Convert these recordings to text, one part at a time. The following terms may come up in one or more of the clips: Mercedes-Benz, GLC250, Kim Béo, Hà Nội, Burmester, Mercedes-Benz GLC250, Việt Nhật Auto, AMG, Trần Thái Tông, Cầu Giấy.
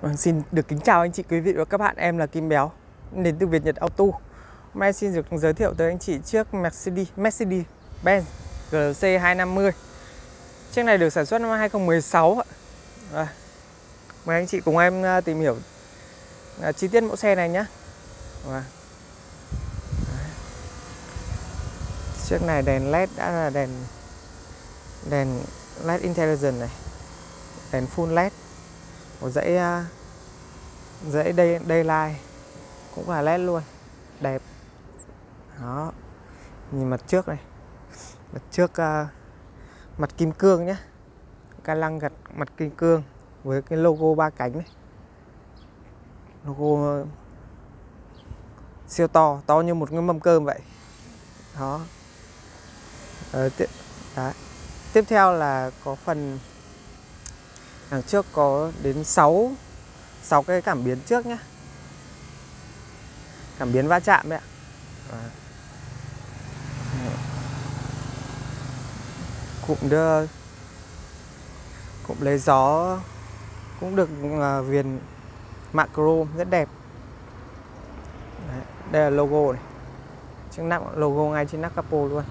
Vâng, xin được kính chào anh chị, quý vị và các bạn. Em là Kim Béo, đến từ Việt Nhật Auto. Hôm nay xin được giới thiệu tới anh chị chiếc Mercedes-Benz GLC250. Chiếc này được sản xuất năm 2016 ạ. Mời anh chị cùng em tìm hiểu chi tiết mẫu xe này nhé. Chiếc này đèn LED đã là đèn LED Intelligent này, đèn full LED, một dãy daylight cũng là LED luôn, đẹp. Đó, nhìn mặt trước này, mặt trước mặt kim cương nhé, ca lăng gặt mặt kim cương với cái logo ba cánh này, logo siêu to, to như một cái mâm cơm vậy. Đó. Tiếp theo là có phần đằng trước có đến 6 cái cảm biến trước nhé, cảm biến va chạm đấy ạ. Cụm lấy gió cũng được viền mạ chrome rất đẹp. Đấy, đây là logo này, chiếc nắp logo ngay trên nắp capo luôn.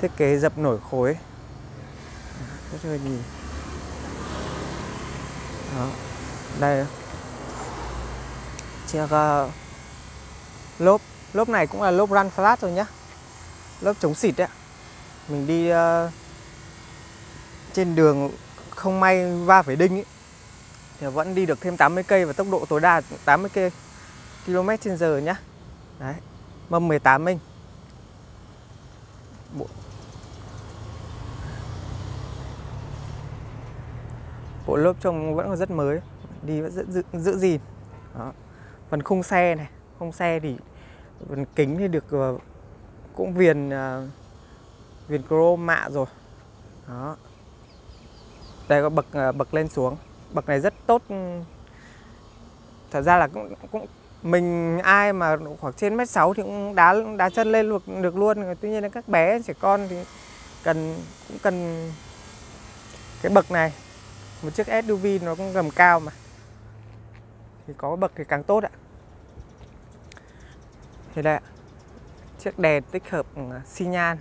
Thiết kế dập nổi khối rất hơi nhìn. Đó, đây chiếc lốp này cũng là lốp run flat rồi nhá, lốp chống xịt đấy. Mình đi trên đường không may va phải đinh ấy, thì vẫn đi được thêm 80 cây và tốc độ tối đa 80 km/h nhá. Đấy, mâm 18 inch. Bộ lốp trông vẫn còn rất mới, đi vẫn giữ gìn. Đó. Phần khung xe này, khung xe thì phần kính thì được cũng viền chrome mạ rồi. Đó. Đây có bậc lên xuống, bậc này rất tốt. Thật ra là cũng mình ai mà khoảng trên 1m6 thì cũng đá chân lên được luôn. Tuy nhiên là các bé trẻ con thì cũng cần cái bậc này. Một chiếc SUV nó cũng gầm cao mà, thì có bậc thì càng tốt ạ. Thế đây ạ, chiếc đèn tích hợp xi nhan,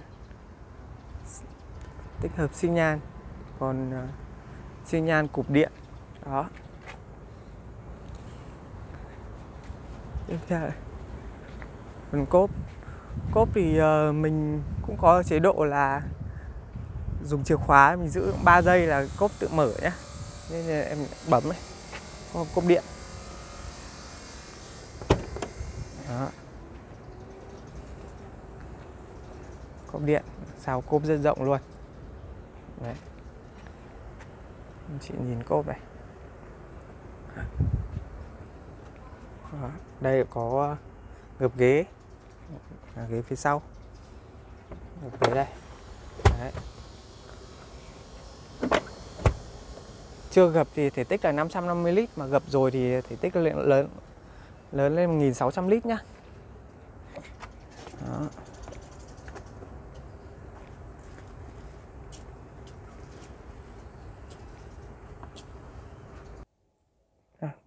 tích hợp xi nhan, còn xi nhan cụp điện. Đó. Tiếp theo là phần cốp. Cốp thì mình cũng có chế độ là dùng chìa khóa, mình giữ 3 giây là cốp tự mở nhé. Nên là em bấm này, có cốp điện. Đó. Cốp điện, xào cốp rất rộng luôn. Đấy, chị nhìn cốp này. Đó. Đây có gập ghế, ghế phía sau, gập ghế đây. Đấy, chưa gập thì thể tích là 550 lít, mà gập rồi thì thể tích lớn lên 1.600 lít nhá. Đó.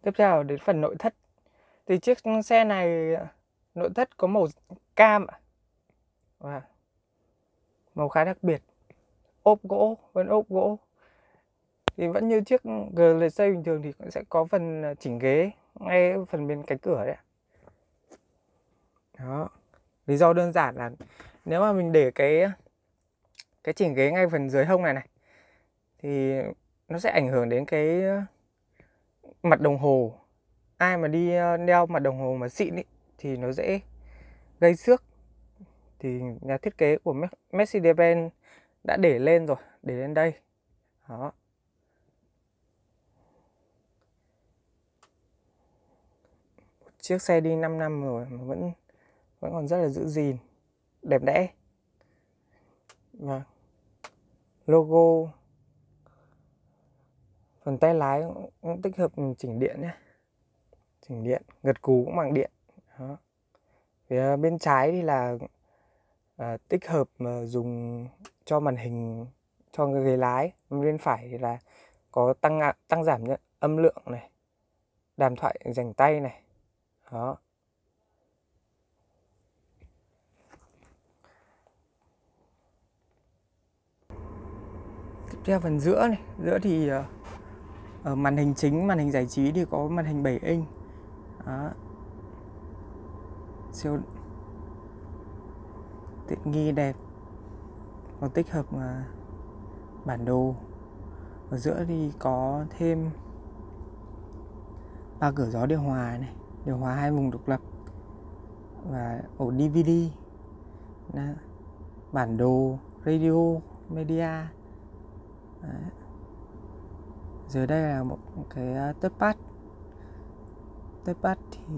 Tiếp theo đến phần nội thất. Thì chiếc xe này nội thất có màu cam ạ. Wow. Màu khá đặc biệt. Ốp gỗ, vẫn ốp gỗ. Thì vẫn như chiếc GLC bình thường thì cũng sẽ có phần chỉnh ghế ngay phần bên cánh cửa đấy. Đó. Lý do đơn giản là nếu mà mình để cái chỉnh ghế ngay phần dưới hông này này thì nó sẽ ảnh hưởng đến cái mặt đồng hồ. Ai mà đi đeo mặt đồng hồ mà xịn ý, thì nó dễ gây xước. Thì nhà thiết kế của Mercedes-Benz đã để lên rồi, để lên đây. Đó. Chiếc xe đi 5 năm rồi mà vẫn còn rất là giữ gìn, đẹp đẽ. Và logo phần tay lái cũng tích hợp chỉnh điện nhé, chỉnh điện, gật cú cũng bằng điện. Đó. Phía bên trái thì là tích hợp dùng cho màn hình cho người lái. Bên phải thì là có tăng giảm âm lượng này, đàm thoại rảnh tay này. Đó. Tiếp theo phần giữa này, giữa thì ở màn hình chính, màn hình giải trí thì có màn hình 7 inch. Đó. Siêu tiện nghi đẹp, còn tích hợp bản đồ. Ở giữa thì có thêm 3 cửa gió điều hòa này, điều hòa 2 vùng độc lập và ổ DVD. Đó. Bản đồ, radio, media. Đó. Dưới đây là một cái touchpad. Touchpad thì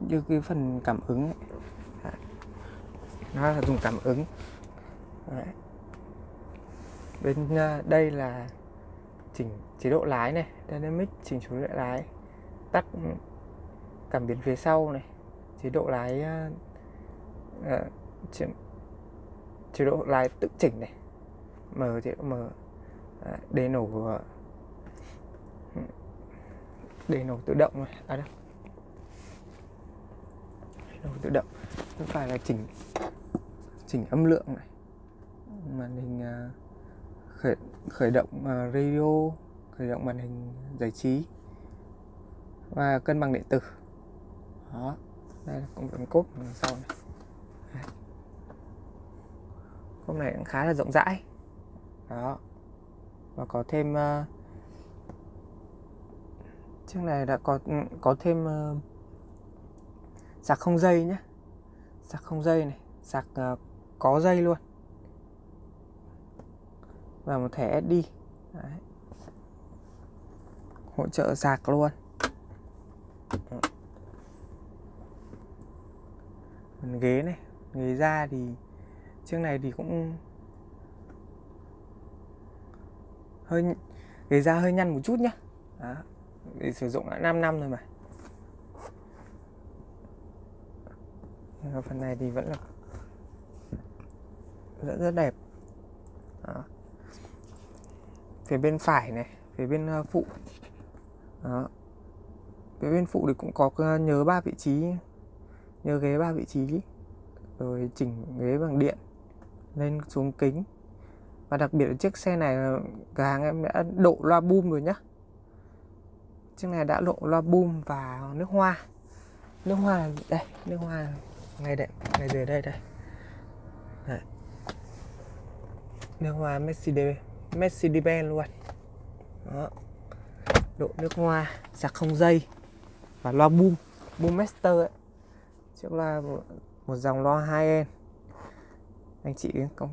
như cái phần cảm ứng ấy. Nó là dùng cảm ứng. Đấy. Bên đây là chỉnh chế độ lái này, dynamic chỉnh số lệ lái, tắt cảm biến phía sau này, chế độ lái chế độ lái tự chỉnh này, mở chế độ mở, để nổ tự động này, tự động. Không phải là chỉnh âm lượng này, màn hình khởi động radio, khởi động màn hình giải trí và cân bằng điện tử. Đó, đây là cũng phần cốp đằng sau này. Đây. Cốp này cũng khá là rộng rãi. Đó. Và có thêm chiếc này đã có thêm sạc không dây nhé, sạc không dây này, sạc có dây luôn và một thẻ SD. Đấy. Hỗ trợ sạc luôn. Phần ghế này, ghế da thì chiếc này thì cũng hơi ghế da hơi nhăn một chút nhá. Đó. Để sử dụng đã 5 năm rồi mà. Phần này thì vẫn là rất đẹp. Đó. Phía bên phải này, phía bên phụ. Đó. Phía bên phụ thì cũng có nhớ 3 vị trí, nhớ ghế 3 vị trí, rồi chỉnh ghế bằng điện, lên xuống kính. Và đặc biệt là chiếc xe này cửa hàng em đã độ loa boom rồi nhá. Chiếc này đã độ loa boom và nước hoa. Nước hoa đây, nước hoa ngay đây, ngay dưới đây đây. Đấy. Nước hoa Mercedes-Benz luôn. Đó. Độ nước hoa, sạc không dây và loa boom, Burmester ấy. Chiếc loa một dòng loa 2N. Anh chị công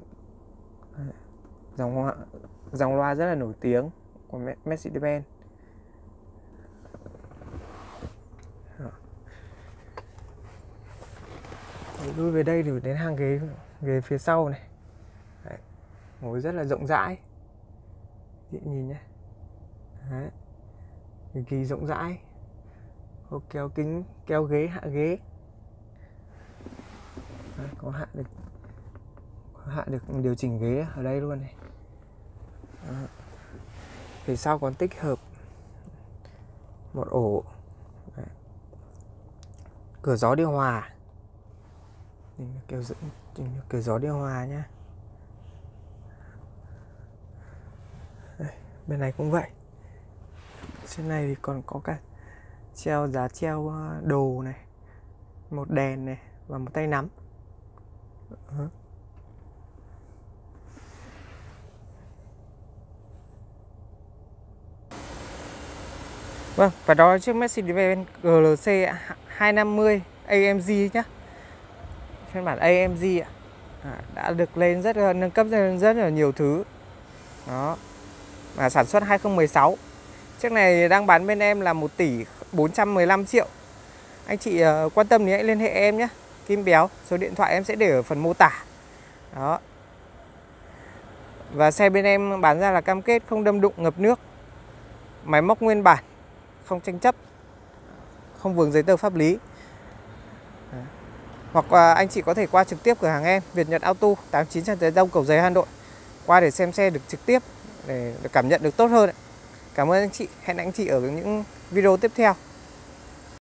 dòng loa rất là nổi tiếng của Mercedes-Benz. Lui về đây thì đến hàng ghế phía sau này. Đấy. Ngồi rất là rộng rãi, chị nhìn nhé, cực kỳ rộng rãi. Có kéo kính, kéo ghế, hạ ghế. Đấy, có hạ được điều chỉnh ghế ở đây luôn này. Đấy. Phía sau còn tích hợp một ổ. Đấy. Cửa gió điều hòa, kiểu gió điều hòa nhá. Đây, bên này cũng vậy. Trên này thì còn có cả treo giá treo đồ này, một đèn này và một tay nắm. Vâng, và đó là chiếc Mercedes-Benz GLC 250 AMG nhá. Phiên bản AMG ạ, đã được lên rất nâng cấp lên rất là nhiều thứ. Đó. Mà sản xuất 2016. Chiếc này đang bán bên em là 1 tỷ 415 triệu. Anh chị quan tâm thì hãy liên hệ em nhé, Kim Béo. Số điện thoại em sẽ để ở phần mô tả. Đó. Và xe bên em bán ra là cam kết không đâm đụng, ngập nước, máy móc nguyên bản, không tranh chấp, không vướng giấy tờ pháp lý. Hoặc anh chị có thể qua trực tiếp cửa hàng em Việt Nhật Auto, 89 Trần Thái Tông, Cầu Giấy, Hà Nội. qua để xem xe được trực tiếp để cảm nhận được tốt hơn. Cảm ơn anh chị, hẹn anh chị ở những video tiếp theo.